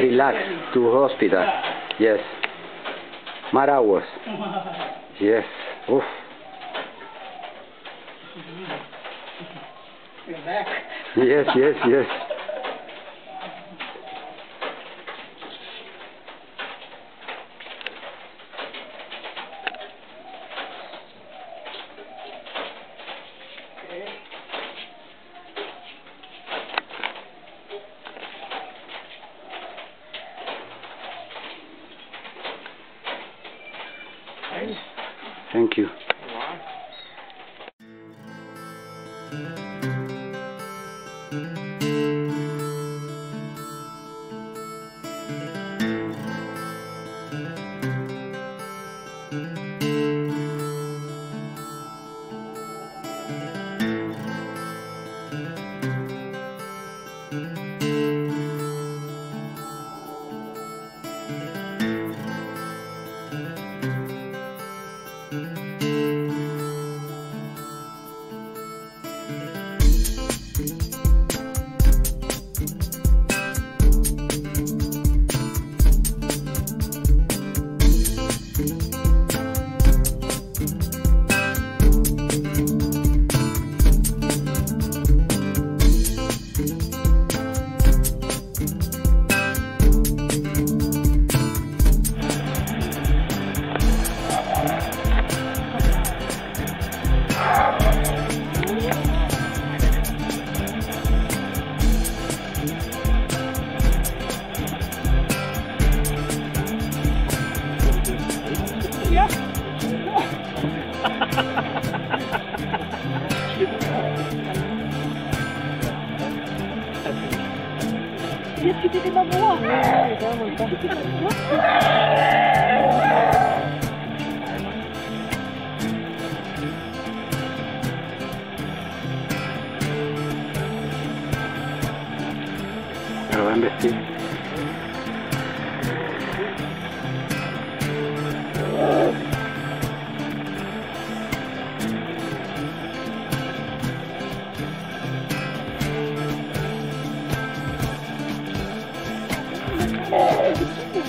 relax to hospital. Yes. More hours. Yes. Oof. Yes, yes, yes. Thank you. Yes, you did it, my boy. Pero va a investir. Oh,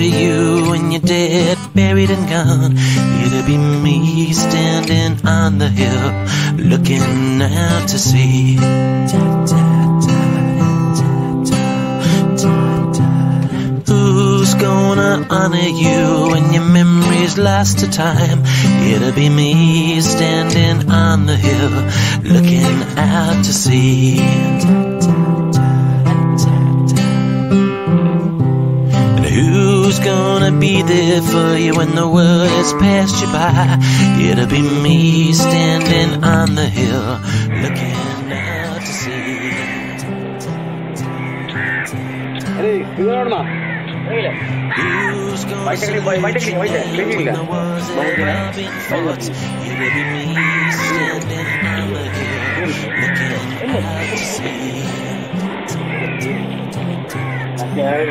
remember you when you're dead, buried and gone. It'll be me standing on the hill, looking out to sea. Who's gonna honor you when your memory's lost to time? It'll be me standing on the hill, looking out to sea. Gonna be there for you when the world has passed you by. It'll be me standing on the hill, looking out to sea. Hey, you are not. Who's gonna see you when the world's has passed you by? It'll be me standing on the hill, looking out to sea. Who's gonna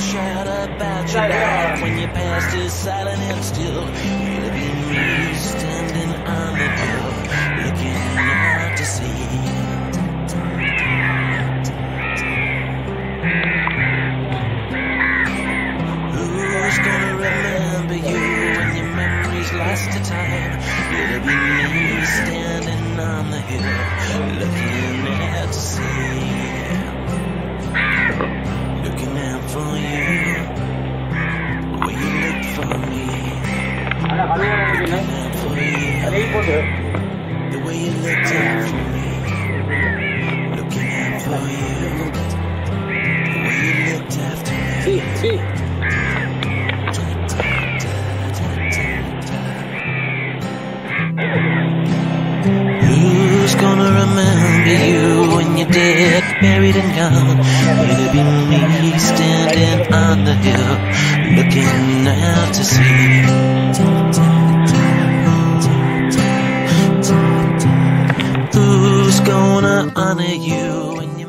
shout about your life when your past is silent and still? It'll be me standing on the hill, looking out to sea. Who's gonna remember you when your memory's lost to time? It'll be me standing on the hill, looking out to sea. For you, will you look for me? Looking out for you, the way you looked out for me. Looking out for you, the way you looked after me. Who's gonna remember you when you're dead, buried and gone? It'll be me standing on the hill, looking out to sea. Who's gonna honor you when you...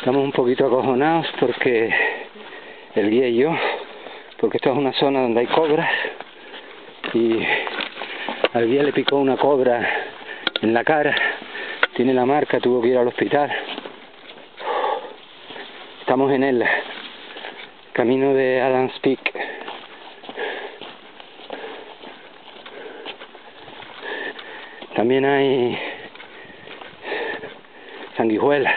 Estamos un poquito acojonados porque el guía y yo, porque esta es una zona donde hay cobras y al guía le picó una cobra en la cara, tiene la marca, tuvo que ir al hospital. Estamos en el camino de Adams Peak. También hay sanguijuelas.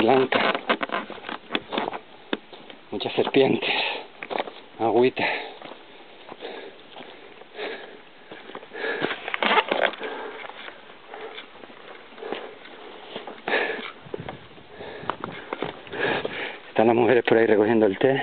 Blanca, muchas serpientes, agüita. Están las mujeres por ahí recogiendo el té.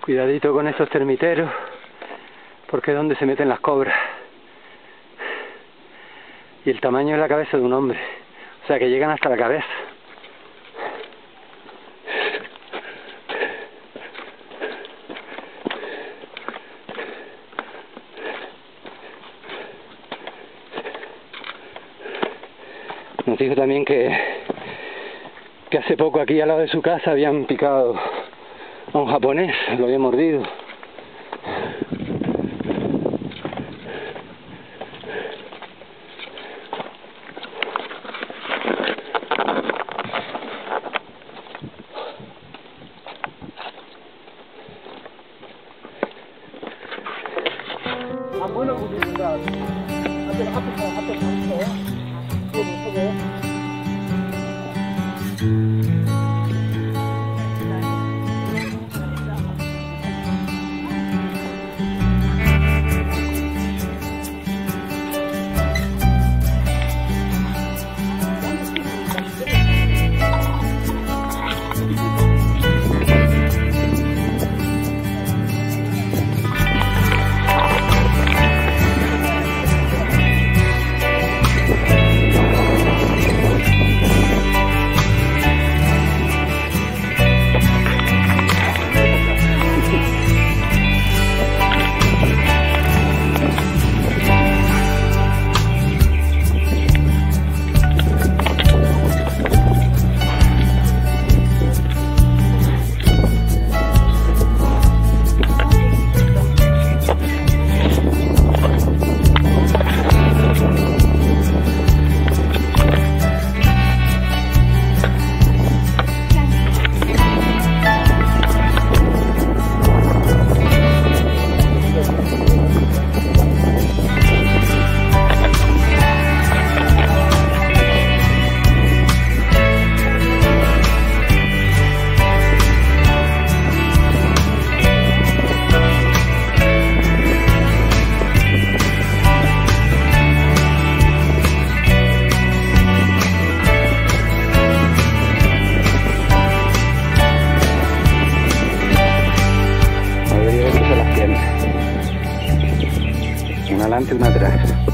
Cuidadito con esos termiteros, porque es donde se meten las cobras. Y el tamaño es la cabeza de un hombre, o sea que llegan hasta la cabeza. Nos dijo también que hace poco aquí al lado de su casa habían picado a un japonés, lo había mordido. Una adelante, una atrás.